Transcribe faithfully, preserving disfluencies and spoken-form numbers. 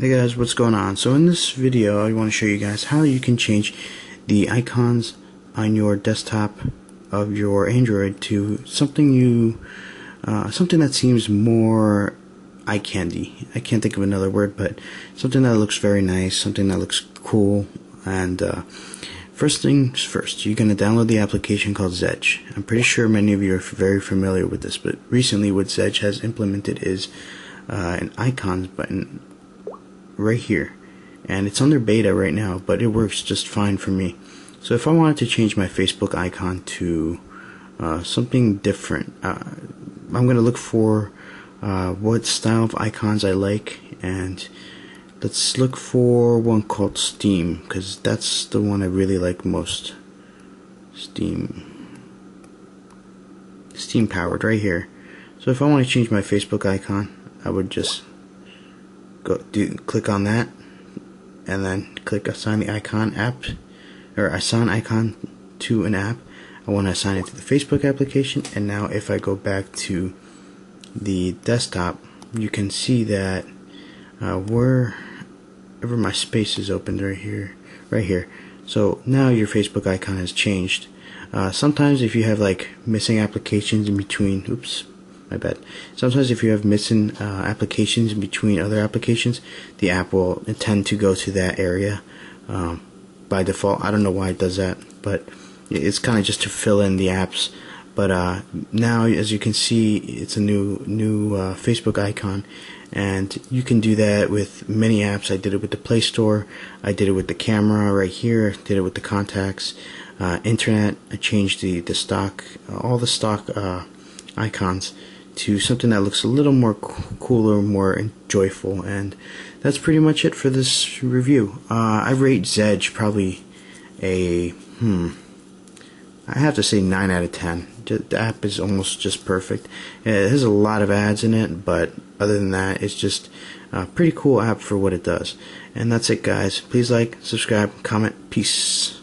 Hey guys, what's going on? So in this video I want to show you guys how you can change the icons on your desktop of your Android to something you uh, something that seems more eye candy. I can't think of another word, but something that looks very nice, something that looks cool. And uh, first things first, you're going to download the application called Zedge. I'm pretty sure many of you are very familiar with this, but recently what Zedge has implemented is uh, an icons button right here, and it's under beta right now, but it works just fine for me. So if I wanted to change my Facebook icon to uh, something different, uh, I'm gonna look for uh, what style of icons I like, and let's look for one called Steam, because that's the one I really like most. Steam Steam powered right here. So if I want to change my Facebook icon, I would just Go, do, click on that, and then click assign the icon app, or assign icon to an app. I want to assign it to the Facebook application, and now if I go back to the desktop, you can see that uh, wherever my space is opened right here, right here. So now your Facebook icon has changed. Uh, sometimes if you have like missing applications in between, oops. My bad. Sometimes if you have missing uh, applications in between other applications, the app will tend to go to that area um, by default. I don't know why it does that, but it's kind of just to fill in the apps. But uh, now, as you can see, it's a new new uh, Facebook icon, and you can do that with many apps. I did it with the Play Store. I did it with the camera right here. I did it with the contacts, uh, internet. I changed the the stock, all the stock uh, icons to something that looks a little more cooler, more joyful. And that's pretty much it for this review. Uh, I rate Zedge probably a, hmm, I have to say nine out of ten. The app is almost just perfect. It has a lot of ads in it, but other than that, it's just a pretty cool app for what it does. And that's it, guys. Please like, subscribe, comment. Peace.